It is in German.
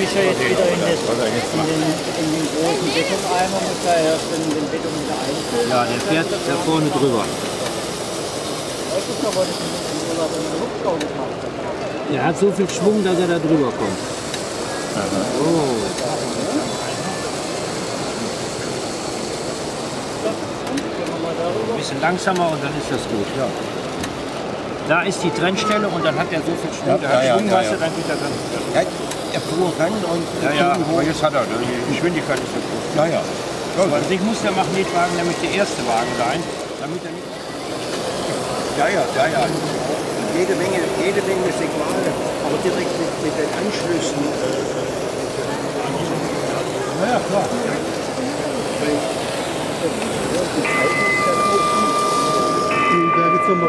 mische jetzt wieder in den großen Betoneimer, muss da erst den Beton wieder einfüllen. Ja, der fährt da vorne drüber. Er hat so viel Schwung, dass er da drüber kommt. Oh. Ein bisschen langsamer und dann ist das gut. Ja. Da ist die Trennstelle und dann hat er so viel Schwung, dann geht er dann. Er fuhr ran und aber jetzt hat er, die Geschwindigkeit ist so groß. Ja, ja. Also ich muss der Magnetwagen nämlich der erste Wagen sein, damit er nicht. Ja. Jede Menge Signale, aber direkt mit den Anschlüssen. Ja, klar. Da gibt es